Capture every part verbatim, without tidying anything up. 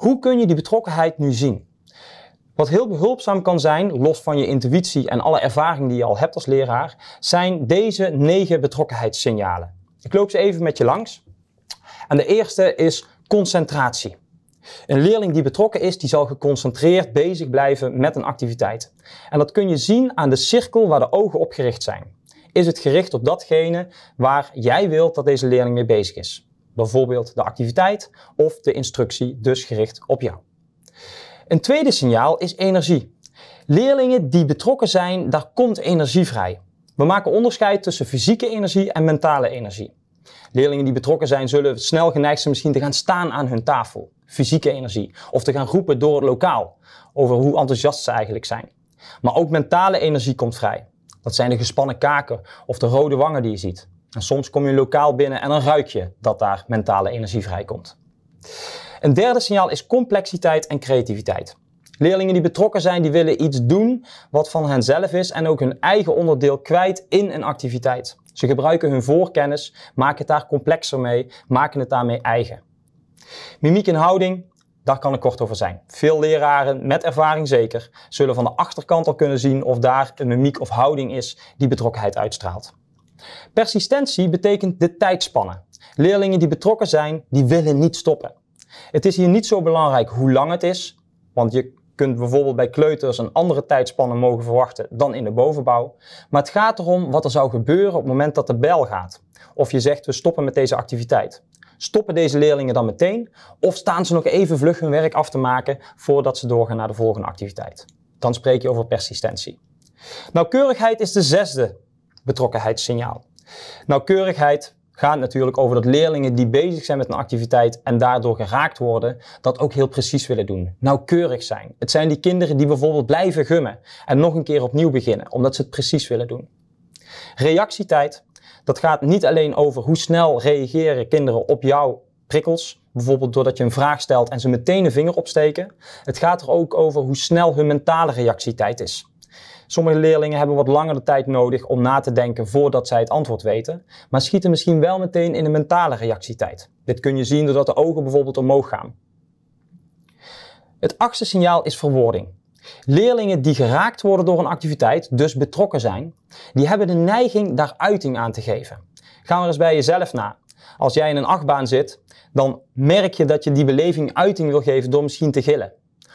Hoe kun je die betrokkenheid nu zien? Wat heel behulpzaam kan zijn, los van je intuïtie en alle ervaring die je al hebt als leraar, zijn deze negen betrokkenheidssignalen. Ik loop ze even met je langs. En de eerste is concentratie. Een leerling die betrokken is, die zal geconcentreerd bezig blijven met een activiteit. En dat kun je zien aan de cirkel waar de ogen op gericht zijn. Is het gericht op datgene waar jij wilt dat deze leerling mee bezig is? Bijvoorbeeld de activiteit of de instructie, dus gericht op jou. Een tweede signaal is energie. Leerlingen die betrokken zijn, daar komt energie vrij. We maken onderscheid tussen fysieke energie en mentale energie. Leerlingen die betrokken zijn, zullen snel geneigd zijn misschien te gaan staan aan hun tafel. Fysieke energie. Of te gaan roepen door het lokaal over hoe enthousiast ze eigenlijk zijn. Maar ook mentale energie komt vrij. Dat zijn de gespannen kaken of de rode wangen die je ziet. En soms kom je een lokaal binnen en dan ruik je dat daar mentale energie vrijkomt. Een derde signaal is complexiteit en creativiteit. Leerlingen die betrokken zijn, die willen iets doen wat van henzelf is en ook hun eigen onderdeel kwijt in een activiteit. Ze gebruiken hun voorkennis, maken het daar complexer mee, maken het daarmee eigen. Mimiek en houding, daar kan ik kort over zijn. Veel leraren, met ervaring zeker, zullen van de achterkant al kunnen zien of daar een mimiek of houding is die betrokkenheid uitstraalt. Persistentie betekent de tijdspannen. Leerlingen die betrokken zijn, die willen niet stoppen. Het is hier niet zo belangrijk hoe lang het is, want je kunt bijvoorbeeld bij kleuters een andere tijdspanne mogen verwachten dan in de bovenbouw. Maar het gaat erom wat er zou gebeuren op het moment dat de bel gaat. Of je zegt, we stoppen met deze activiteit. Stoppen deze leerlingen dan meteen? Of staan ze nog even vlug hun werk af te maken voordat ze doorgaan naar de volgende activiteit? Dan spreek je over persistentie. Nauwkeurigheid is de zesde betrokkenheidssignaal. Nauwkeurigheid gaat natuurlijk over dat leerlingen die bezig zijn met een activiteit en daardoor geraakt worden, dat ook heel precies willen doen. Nauwkeurig zijn. Het zijn die kinderen die bijvoorbeeld blijven gummen en nog een keer opnieuw beginnen, omdat ze het precies willen doen. Reactietijd. Dat gaat niet alleen over hoe snel reageren kinderen op jouw prikkels, bijvoorbeeld doordat je een vraag stelt en ze meteen een vinger opsteken. Het gaat er ook over hoe snel hun mentale reactietijd is. Sommige leerlingen hebben wat langer de tijd nodig om na te denken voordat zij het antwoord weten, maar schieten misschien wel meteen in de mentale reactietijd. Dit kun je zien doordat de ogen bijvoorbeeld omhoog gaan. Het achtste signaal is verwoording. Leerlingen die geraakt worden door een activiteit, dus betrokken zijn, die hebben de neiging daar uiting aan te geven. Ga maar eens bij jezelf na. Als jij in een achtbaan zit, dan merk je dat je die beleving uiting wil geven door misschien te gillen.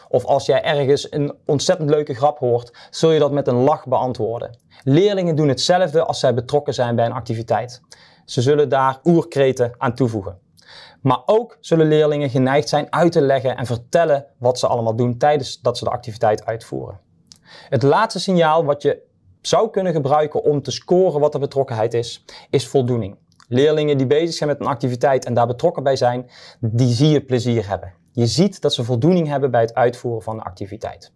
Of als jij ergens een ontzettend leuke grap hoort, zul je dat met een lach beantwoorden. Leerlingen doen hetzelfde als zij betrokken zijn bij een activiteit. Ze zullen daar oerkreten aan toevoegen. Maar ook zullen leerlingen geneigd zijn uit te leggen en vertellen wat ze allemaal doen tijdens dat ze de activiteit uitvoeren. Het laatste signaal wat je zou kunnen gebruiken om te scoren wat de betrokkenheid is, is voldoening. Leerlingen die bezig zijn met een activiteit en daar betrokken bij zijn, die zie je plezier hebben. Je ziet dat ze voldoening hebben bij het uitvoeren van de activiteit.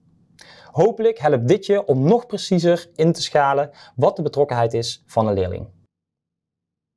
Hopelijk helpt dit je om nog preciezer in te schalen wat de betrokkenheid is van een leerling.